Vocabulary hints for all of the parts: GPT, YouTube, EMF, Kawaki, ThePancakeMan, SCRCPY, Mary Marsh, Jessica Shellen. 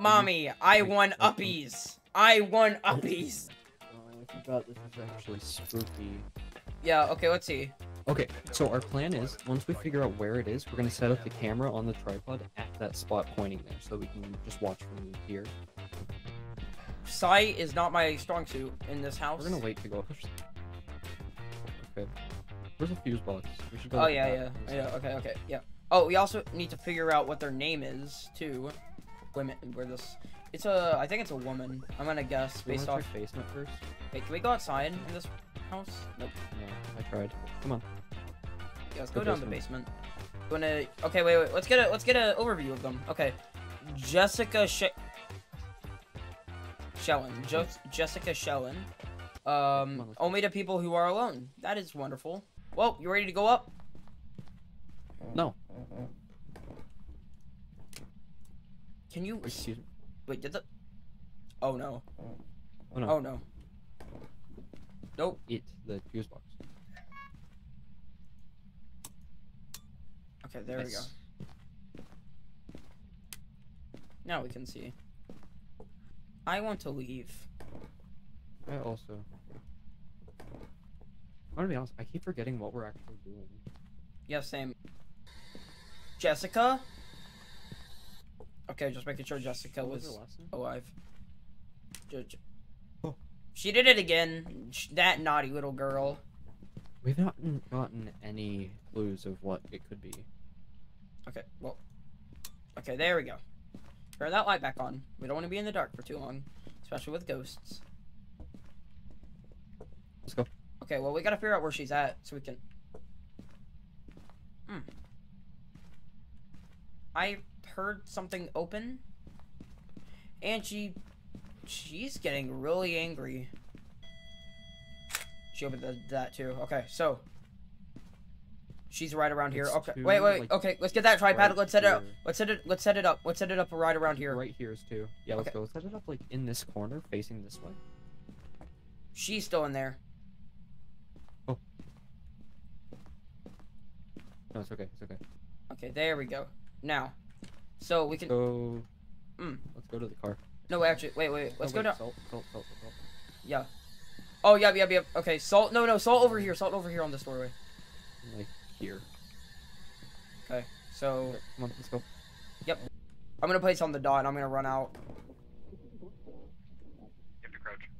Mommy, I won uppies. I won uppies. I forgot this is actually spooky. Yeah, okay, let's see. Okay, so our plan is, once we figure out where it is, we're gonna set up the camera on the tripod at that spot pointing there, so we can just watch from here. Sight is not my strong suit in this house. We're gonna wait to go. Okay. Where's the fuse box? We should go. Oh, yeah. Okay, yeah. Oh, we also need to figure out what their name is, too. Women, where this... It's a... I think it's a woman. I'm gonna guess, based off... basement first? Wait, can we go outside in this house? Nope. No, I tried. Come on. Yeah, let's go down the basement. Gonna... Okay, wait. Let's get an overview of them. Okay. Jessica Shellen. Jessica Shellen. Only to people who are alone. That is wonderful. Well, you ready to go up? No. Can you... Excuse me. Wait, did the... Oh, no. Oh, no. Oh, no. Nope. It's the fuse box. Okay, there we go. Now we can see. I want to leave. I also... I'm gonna be honest, I keep forgetting what we're actually doing. Yeah, same. Jessica? Okay, just making sure Jessica was alive. Oh. She did it again. That naughty little girl. We've not gotten any clues of what it could be. Okay, well. Okay, there we go. Turn that light back on. We don't want to be in the dark for too long, especially with ghosts. Let's go. Okay, well, we gotta figure out where she's at so we can... Hmm. I heard something open, and she's getting really angry. She opened that too. Okay, so she's right around here. Okay, wait. Like, okay, let's get that tripod. Right, let's set it up. Let's set it up. Let's set it up right around here. Right here is two. Yeah, let's go. Let's set it up like in this corner, facing this way. She's still in there. Oh. No, it's okay. It's okay. Okay, there we go. Now, so we can go. Let's go to the car. No, actually, wait. Let's go down. Salt. Yeah. Oh, yeah. Okay, salt. No, salt over here. Salt over here on this doorway. Like here. Okay, so. Okay, come on, let's go. Yep. I'm gonna place on the dot, and I'm gonna run out. You have to crouch.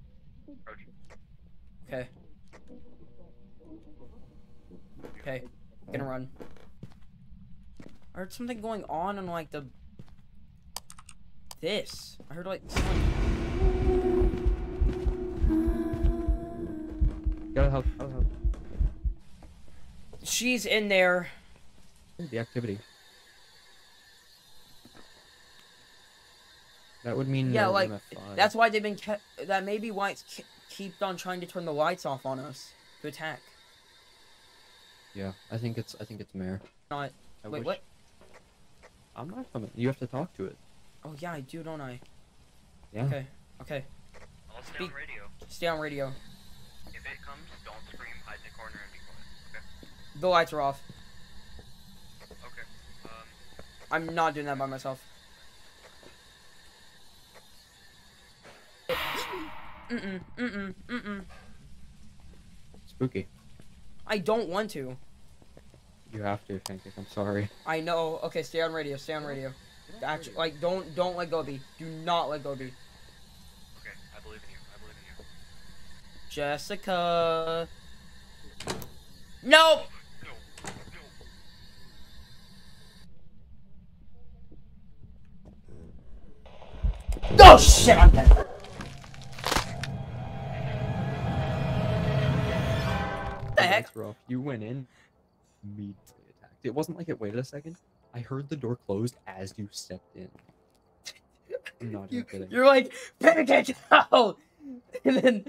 Okay. Okay. I'm gonna run. I heard something going on in, like, the... This. I heard, like, someone... Gotta help. She's in there. The activity. That would mean... Yeah, no, like, that's why they've been kept... That may be why it's kept on trying to turn the lights off on us. To attack. Yeah, I think it's Mare. Not... Wait, what? I'm not coming. You have to talk to it. Oh yeah, I do, don't I? Yeah. Okay. I'll stay on radio. Stay on radio. If it comes, don't scream, hide in the corner and be quiet. Okay. The lights are off. Okay. I'm not doing that by myself. Spooky. I don't want to. You have to, Pancake. I'm sorry. I know. Okay, stay on radio. Actually, like, don't let go of me. Do not let go of me. Okay, I believe in you. Jessica. Nope. No. Oh shit! I'm dead. What the heck? Rough. You went in. Immediately attacked. It wasn't like it waited a second. I heard the door closed as you stepped in. I'm not even kidding. You're like, Pancake, no! And then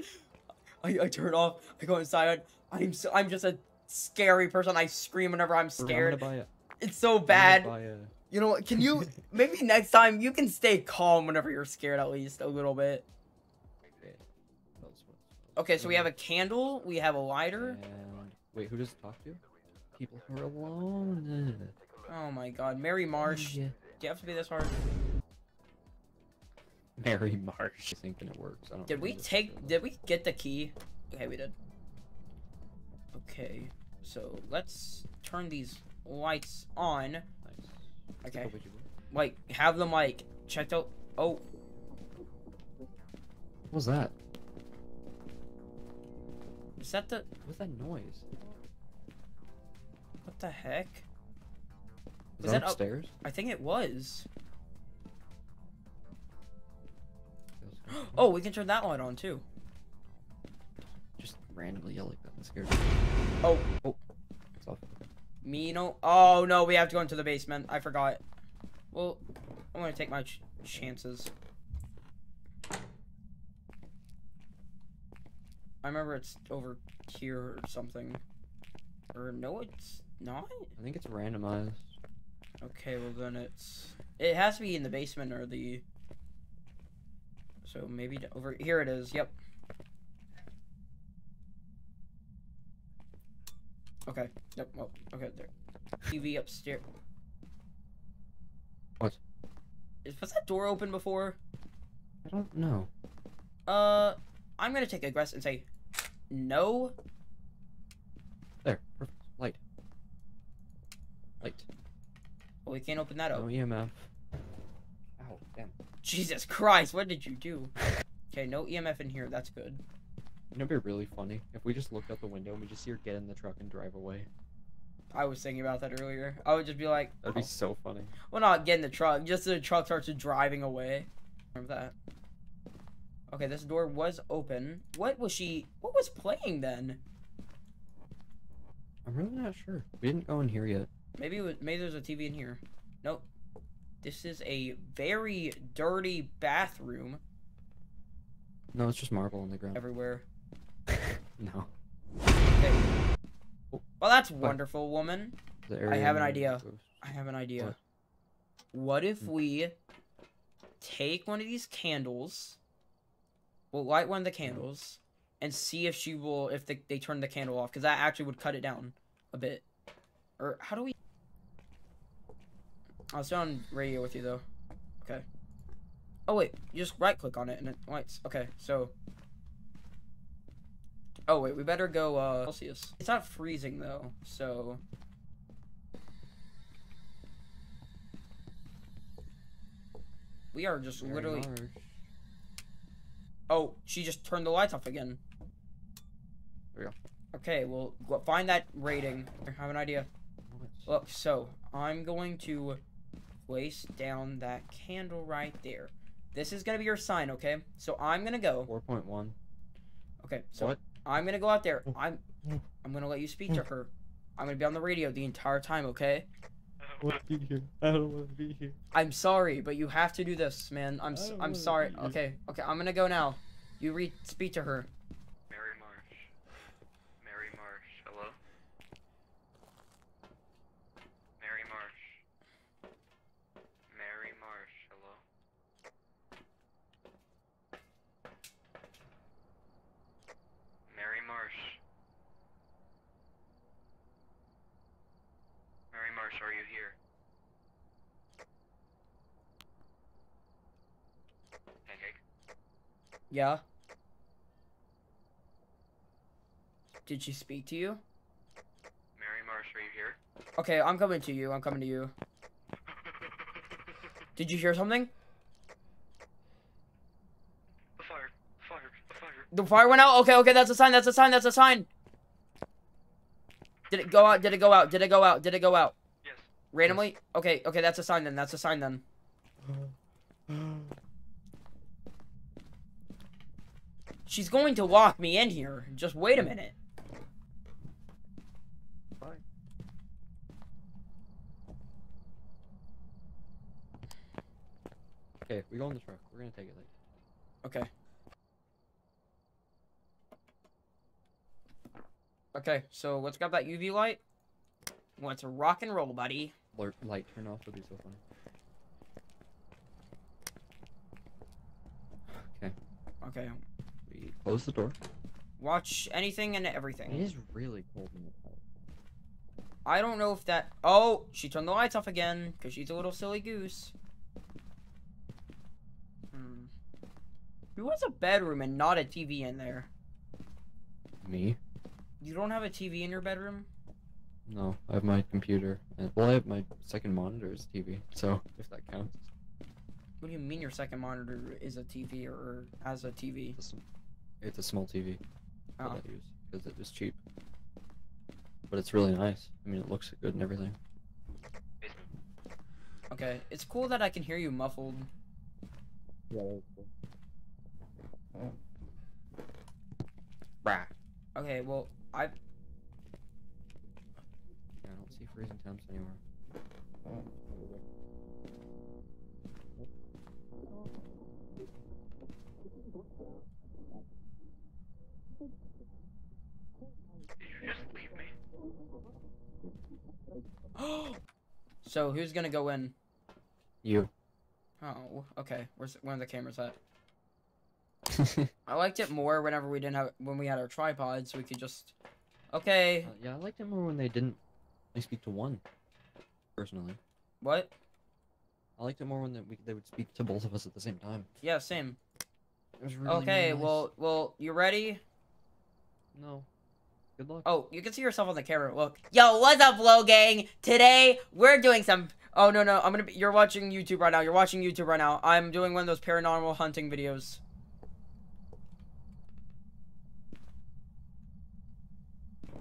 I turn off. I go inside. I'm just a scary person. I scream whenever I'm scared. It's so bad. You know what? Can you maybe next time you can stay calm whenever you're scared at least a little bit. Okay, so we have a candle. We have a lighter. And... Wait, who does it talk to? People who are alone. Oh my god, Mary Marsh. Yeah. Do you have to be this hard? Mary Marsh. I think it works. I don't did we get the key? Okay, we did. Okay, so let's turn these lights on. Nice. Okay. Like, have them, like, checked out. Oh. What was that? Is that the... What's that noise? What the heck? Was that upstairs? I think it was. Oh, we can turn that light on, too. Just randomly yell like that. That scares me. Oh. Oh. It's off. Me no. Oh, no. We have to go into the basement. I forgot. Well, I'm going to take my chances. I remember it's over here or something. Or no, it's not? I think it's randomized. Okay, well then it's... It has to be in the basement or the... So maybe over... Here it is, yep. Okay, yep, oh, okay, there. TV upstairs. What? Was that door open before? I don't know. I'm gonna take a guess and say... No. There, perfect. Light. Light. Well, we can't open that up. Oh, EMF. Ow, damn. Jesus Christ, what did you do? Okay, no EMF in here, that's good. Wouldn't it be really funny if we just looked out the window and we just see her get in the truck and drive away? I was thinking about that earlier. I would just be like... That'd be so funny. Well, not get in the truck, just the truck starts driving away. Remember that. Okay, this door was open. What was she... What was playing then? I'm really not sure. We didn't go in here yet. Maybe it was, maybe there's a TV in here. Nope. This is a very dirty bathroom. No, it's just marble on the ground. Everywhere. No. Okay. Well, that's wonderful, woman. I have an idea. I have an idea. What if we take one of these candles... We'll light one of the candles and see if she will, if they turn the candle off, because that actually would cut it down a bit. Or how do we? I'll stay on radio with you though. Okay. Oh wait, you just right click on it and it lights. Okay, so. Oh wait, we better go Celsius. It's not freezing though, so. We are just very literally. Large. Oh, she just turned the lights off again. There we go. Okay, well, find that rating. I have an idea. Look, so, I'm going to place down that candle right there. This is going to be your sign, okay? So, I'm going to go... 4.1. Okay, so, what? I'm going to go out there. I'm going to let you speak to her. I'm going to be on the radio the entire time, okay? I don't want to be here. I don't want to be here. I'm sorry, but you have to do this, man. I'm sorry. Okay, okay. I'm gonna go now. You speak to her. Mary Marsh. Mary Marsh. Hello. Mary Marsh. Mary Marsh. Hello. Mary Marsh. Mary Marsh, are you here? Pancake? Yeah? Did she speak to you? Mary Marsh, are you here? Okay, I'm coming to you, I'm coming to you. Did you hear something? The fire, the fire, the fire. The fire went out? Okay, okay, that's a sign, that's a sign, that's a sign! Did it go out? Did it go out? Did it go out? Did it go out? Yes. Randomly? Yes. Okay, okay, that's a sign then. That's a sign then. She's going to lock me in here. Just wait a minute. Bye. Okay, we go in the truck. We're gonna take it later. Okay. Okay, so let's grab that UV light. Let's rock and roll, buddy. Light turn off would be so funny. Okay. Okay. We close the door. Watch anything and everything. It is really cold in the house. I don't know if that... Oh, she turned the lights off again, because she's a little silly goose. Who has a bedroom and not a TV in there? Me. You don't have a TV in your bedroom? No, I have my computer. Well, I have my second monitor as TV, so if that counts. What do you mean your second monitor is a TV or has a TV? It's a small TV that I use because it was cheap. But it's really nice. I mean, it looks good and everything. Okay, it's cool that I can hear you muffled. Yeah, that's cool. Oh. Brah. Okay, well, I don't see freezing temps anywhere. Did you just leave me? So who's gonna go in? You. Oh, okay. Where's one of the cameras at? I liked it more whenever we didn't have when we had our tripods, so we could just. Okay. Yeah, I liked it more when they didn't. They speak to one. Personally. What? I liked it more when they would speak to both of us at the same time. Yeah, same. It was really, okay, really nice. well, you ready? No. Good luck. Oh, you can see yourself on the camera. Look. Yo, what's up, Low Gang? Today we're doing some. Oh no, I'm gonna be. You're watching YouTube right now. I'm doing one of those paranormal hunting videos.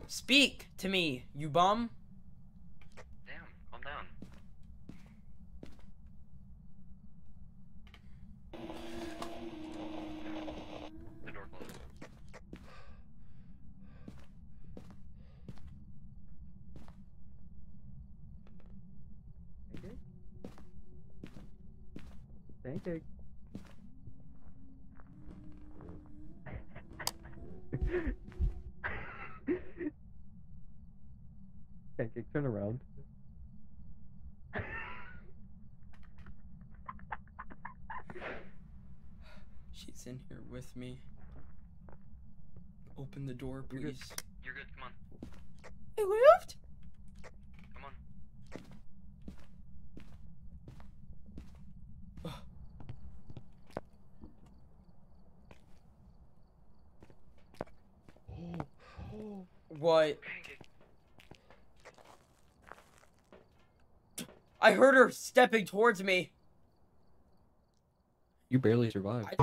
Speak to me, you bum. Damn, calm down. The door closed. Thank you. Pancake, turn around. She's in here with me. Open the door, please. You're good. Come on. It moved? Come on. Oh. What? Pancake. I heard her stepping towards me. You barely survived.